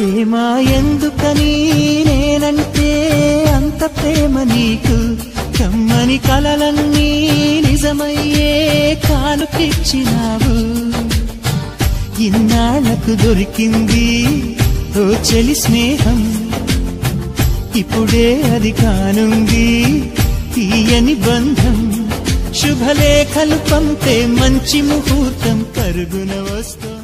ప్రేమ ఎందుకని నేనంటే అంత ప్రేమ నీకు, కమ్మని కలలన్నీ నిజమయ్యే కానుకిచ్చినావు. ఇన్నాళ్ళకు దొరికింది ఓ చెలి స్నేహం, ఇప్పుడే అది కానుంది తీయని బంధం. శుభలేఖలు పంపే మంచి ముహూర్తం కరుగున వస్తు